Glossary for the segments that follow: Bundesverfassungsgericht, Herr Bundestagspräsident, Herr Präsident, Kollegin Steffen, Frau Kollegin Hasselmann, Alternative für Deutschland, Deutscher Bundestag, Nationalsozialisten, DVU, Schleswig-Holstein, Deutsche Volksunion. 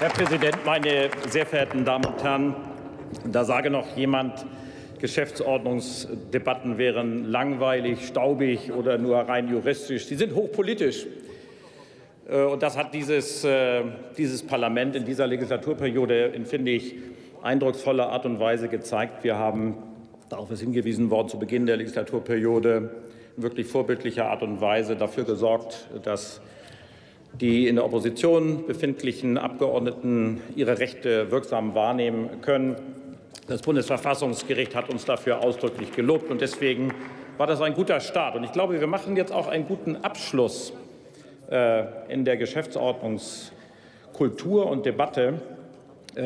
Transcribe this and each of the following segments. Herr Präsident, meine sehr verehrten Damen und Herren! Da sage noch jemand, Geschäftsordnungsdebatten wären langweilig, staubig oder nur rein juristisch. Sie sind hochpolitisch. Und das hat dieses Parlament in dieser Legislaturperiode in, finde ich, eindrucksvoller Art und Weise gezeigt. Wir haben, darauf ist hingewiesen worden, zu Beginn der Legislaturperiode in wirklich vorbildlicher Art und Weise dafür gesorgt, dass die in der Opposition befindlichen Abgeordneten ihre Rechte wirksam wahrnehmen können. Das Bundesverfassungsgericht hat uns dafür ausdrücklich gelobt, und deswegen war das ein guter Start. Und ich glaube, wir machen jetzt auch einen guten Abschluss in der Geschäftsordnungskultur und Debatte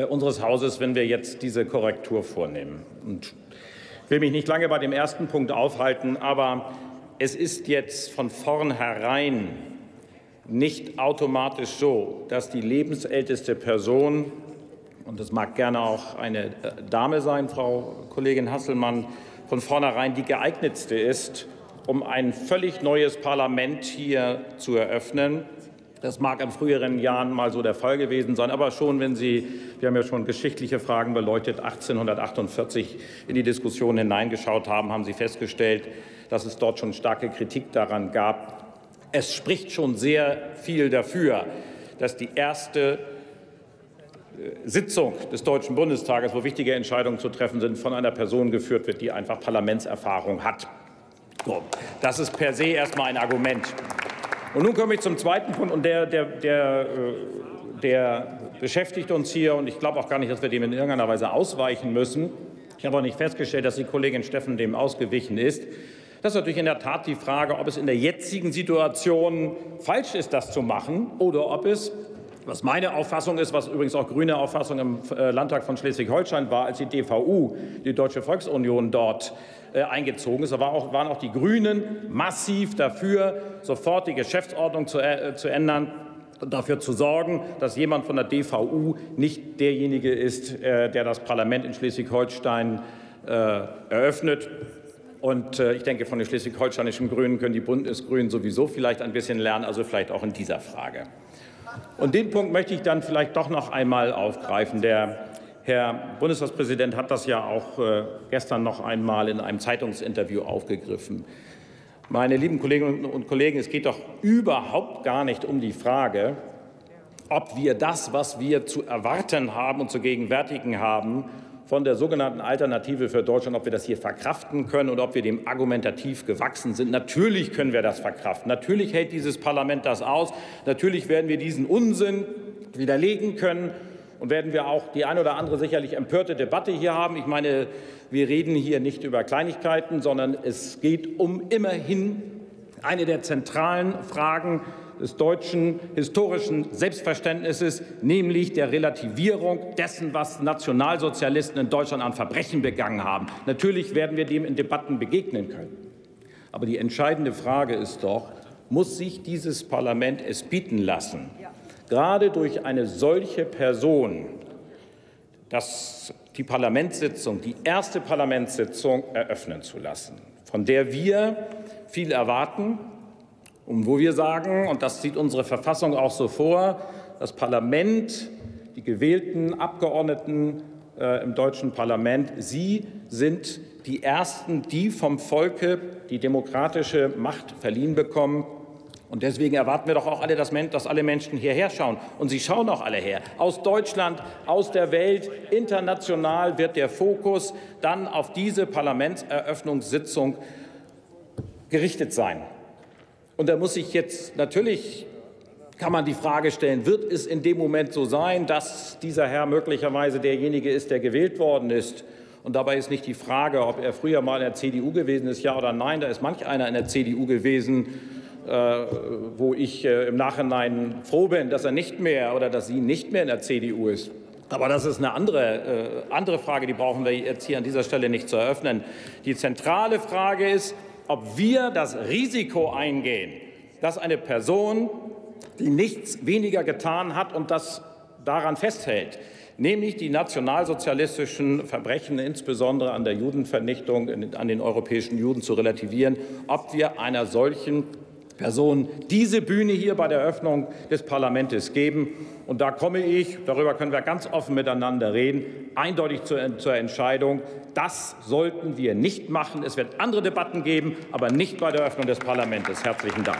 unseres Hauses, wenn wir jetzt diese Korrektur vornehmen. Und ich will mich nicht lange bei dem ersten Punkt aufhalten, aber es ist jetzt von vornherein nicht automatisch so, dass die lebensälteste Person, und das mag gerne auch eine Dame sein, Frau Kollegin Hasselmann, von vornherein die geeignetste ist, um ein völlig neues Parlament hier zu eröffnen. Das mag in früheren Jahren mal so der Fall gewesen sein, aber schon, wenn Sie, wir haben ja schon geschichtliche Fragen beleuchtet, 1848 in die Diskussion hineingeschaut haben, haben Sie festgestellt, dass es dort schon starke Kritik daran gab. Es spricht schon sehr viel dafür, dass die erste Sitzung des Deutschen Bundestages, wo wichtige Entscheidungen zu treffen sind, von einer Person geführt wird, die einfach Parlamentserfahrung hat. So, das ist per se erstmal ein Argument. Und nun komme ich zum zweiten Punkt, und der beschäftigt uns hier, und ich glaube auch gar nicht, dass wir dem in irgendeiner Weise ausweichen müssen. Ich habe auch nicht festgestellt, dass die Kollegin Steffen dem ausgewichen ist. Das ist natürlich in der Tat die Frage, ob es in der jetzigen Situation falsch ist, das zu machen, oder ob es, was meine Auffassung ist, was übrigens auch grüne Auffassung im Landtag von Schleswig-Holstein war, als die DVU, die Deutsche Volksunion, dort eingezogen ist. Da waren auch die Grünen massiv dafür, sofort die Geschäftsordnung zu ändern und dafür zu sorgen, dass jemand von der DVU nicht derjenige ist, der das Parlament in Schleswig-Holstein eröffnet. Und ich denke, von den schleswig-holsteinischen Grünen können die Bundesgrünen sowieso vielleicht ein bisschen lernen, also vielleicht auch in dieser Frage. Und den Punkt möchte ich dann vielleicht doch noch einmal aufgreifen. Der Herr Bundestagspräsident hat das ja auch gestern noch einmal in einem Zeitungsinterview aufgegriffen. Meine lieben Kolleginnen und Kollegen, es geht doch überhaupt gar nicht um die Frage, ob wir das, was wir zu erwarten haben und zu gegenwärtigen haben, von der sogenannten Alternative für Deutschland, ob wir das hier verkraften können und ob wir dem argumentativ gewachsen sind. Natürlich können wir das verkraften. Natürlich hält dieses Parlament das aus. Natürlich werden wir diesen Unsinn widerlegen können. Und werden wir auch die ein oder andere sicherlich empörte Debatte hier haben. Ich meine, wir reden hier nicht über Kleinigkeiten, sondern es geht um immerhin eine der zentralen Fragen des deutschen historischen Selbstverständnisses, nämlich der Relativierung dessen, was Nationalsozialisten in Deutschland an Verbrechen begangen haben. Natürlich werden wir dem in Debatten begegnen können. Aber die entscheidende Frage ist doch, muss sich dieses Parlament es bieten lassen, gerade durch eine solche Person, dass die Parlamentssitzung, die erste Parlamentssitzung eröffnen zu lassen, von der wir viel erwarten, und wo wir sagen, und das sieht unsere Verfassung auch so vor, das Parlament, die gewählten Abgeordneten im deutschen Parlament, sie sind die Ersten, die vom Volke die demokratische Macht verliehen bekommen. Und deswegen erwarten wir doch auch alle, dass alle Menschen hierher schauen. Und sie schauen auch alle her. Aus Deutschland, aus der Welt, international wird der Fokus dann auf diese Parlamentseröffnungssitzung gerichtet sein. Und da muss ich jetzt natürlich, kann man die Frage stellen, wird es in dem Moment so sein, dass dieser Herr möglicherweise derjenige ist, der gewählt worden ist? Und dabei ist nicht die Frage, ob er früher mal in der CDU gewesen ist, ja oder nein. Da ist manch einer in der CDU gewesen, wo ich im Nachhinein froh bin, dass er nicht mehr oder dass sie nicht mehr in der CDU ist. Aber das ist eine andere Frage, die brauchen wir jetzt hier an dieser Stelle nicht zu eröffnen. Die zentrale Frage ist, ob wir das Risiko eingehen, dass eine Person, die nichts weniger getan hat und das daran festhält, nämlich die nationalsozialistischen Verbrechen, insbesondere an der Judenvernichtung, an den europäischen Juden zu relativieren, ob wir einer solchen Personen diese Bühne hier bei der Eröffnung des Parlaments geben. Und da komme ich, darüber können wir ganz offen miteinander reden, eindeutig zur Entscheidung, das sollten wir nicht machen. Es wird andere Debatten geben, aber nicht bei der Eröffnung des Parlaments. Herzlichen Dank.